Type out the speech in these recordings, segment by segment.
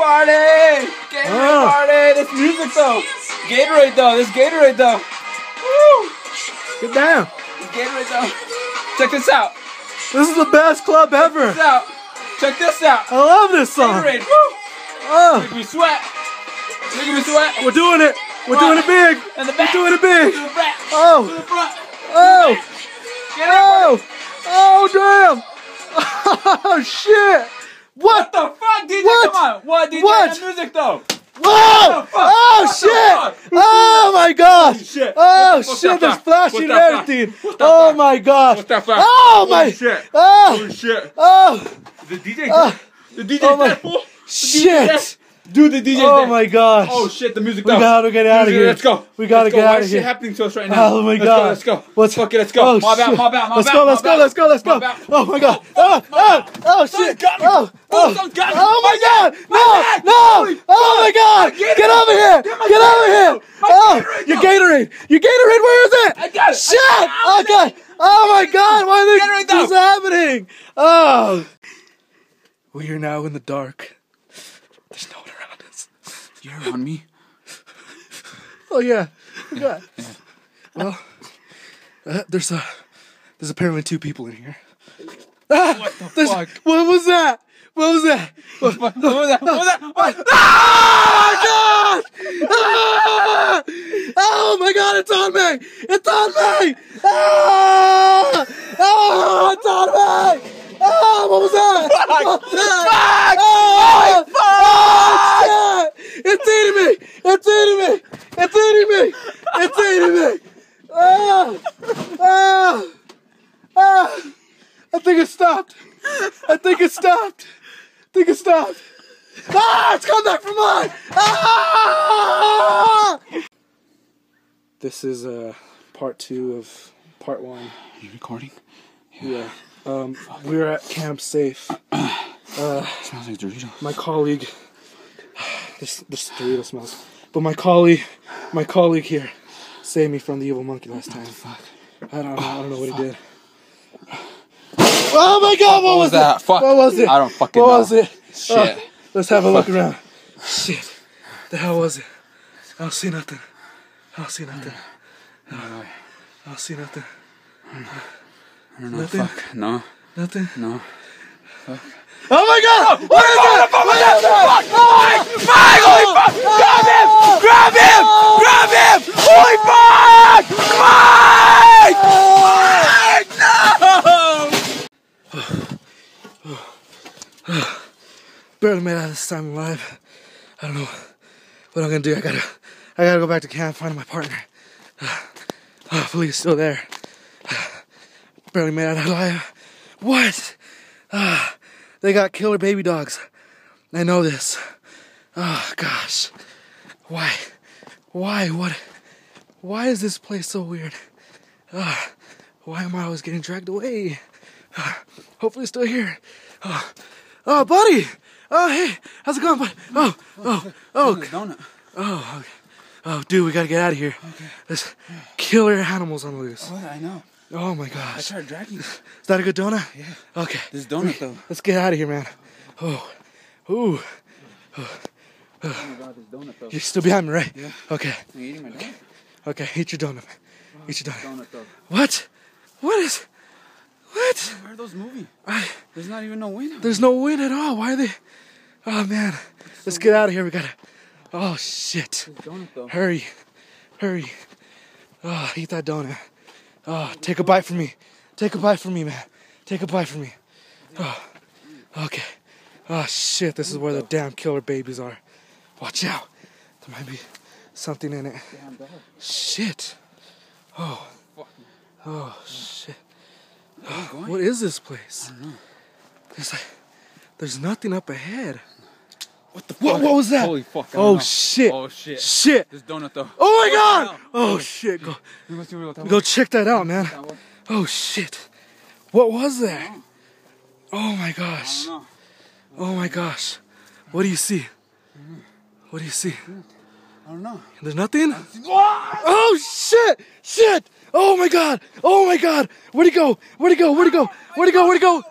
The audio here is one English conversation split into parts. party! Gatorade party! This music though! Gatorade though! This Gatorade though! Woo! Get down! This Gatorade though! Check this out! This is the best club ever! Check this out! Check this out! I love this song! Gatorade! Woo! Oh. Make me sweat! Make me sweat! We're doing it! We're doing it big! And the back. We're doing it big! To the back. Oh! To the front! Oh! Get out! Oh damn! Oh shit! What the fuck, DJ? What? Come on! What, DJ? What? That music though! Whoa! Oh shit! Oh my god! Oh shit! There's flashing everything! Oh my god! Oh my shit! Oh shit! Oh! The DJ! The DJ! Shit! Dude, the DJ! Oh my gosh! Oh shit! The music! We gotta get out of here! Let's go! We gotta get out of here! Why is shit happening to us right now? Oh my god! Let's go! Let's go! Let's go! Mob out! Let's go! Let's go! Let's go! Let's go! Oh my god! Oh shit! Oh! Oh my god! No! No! Oh my god! Get over here! Get over here! Oh! Your Gatorade! Your Gatorade! Where is it? I got it! Shit! Oh god! Oh my god! Why is this happening? Oh! We are now in the dark. There's no one around us. You're around me? Oh yeah. Yeah. Well, there's apparently two people in here. Ah, what the fuck? What was that? What was that? What was that? What was that? What? Ah, my god! Ah! Oh my god! It's on me! It's on me! Ah! Oh, it's on me! Oh, what was that? Fuck! What was that? Fuck! Oh, fuck! Oh, shit! It's eating me! It's eating me! It's eating me! It's eating me! Oh! Oh! Oh! I think it stopped! I think it stopped! I think it stopped! Ah! It's coming back from mine! Ah! This is part two of part one. Are you recording? Yeah. We were at Camp Safe. Smells like Doritos. My colleague, this Dorito smells. But my colleague here, saved me from the evil monkey last time. Fuck. I don't know what he did. Oh my god! What was that? Fuck. What was it? I don't fucking know. What was it? Shit. Let's have a look around. Shit. The hell was it? I don't see nothing. I don't see nothing. I don't see nothing. I don't know. Nothing. Fuck. No. Nothing. No. Fuck. Oh my god! What is that? What is that? Fuck! Holy fuck! Grab him! Grab him! Grab him! Holy fuck! Mike! No! Barely made out of this time alive. I don't know what I'm gonna do. I gotta go back to camp, find my partner. Hopefully he's still there. Barely made out alive. What? They got killer baby dogs. I know this. Oh gosh. Why? What? Why is this place so weird? Why am I always getting dragged away? Hopefully still here. Oh, buddy. Oh, hey. How's it going, buddy? Oh, okay. Oh, dude, we gotta get out of here. Okay. There's killer animals on the loose. Oh, I know. Oh my gosh. I started dragging. Is that a good donut? Yeah. Okay. This donut though. Let's get out of here, man. Oh. Ooh. Oh my god, this donut though. You're still behind me, right? Yeah. Okay. You're eating my donut? Okay, eat your donut, man. Oh, eat your donut. What? What? Where are those moving? There's not even no wind. There's no wind at all. Why are they? Oh man. Let's get out of here. We gotta. Oh shit. This donut though. Hurry. Oh, eat that donut. Oh, take a bite from me. Take a bite from me, man. Take a bite from me. Oh, okay. Oh, shit. This is where the damn killer babies are. Watch out. There might be something in it. Shit. Oh, shit. Oh, what is this place? I don't know. There's nothing up ahead. What the fuck? What was that? Holy fuck. Oh shit. Oh shit. Shit. This donut though. Oh my god. Oh shit. Go check that out, man. Oh shit. What was that? Oh my gosh. Oh my gosh. What do you see? What do you see? I don't know. There's nothing? Oh shit. Shit. Oh my god. Oh my god. Where'd he go? Where'd he go? Where'd he go? Where'd he go? Where'd he go?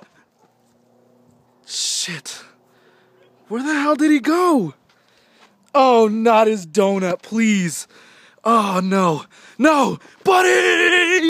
Shit. Where the hell did he go? Oh, not his donut, please. Oh, no. No, buddy!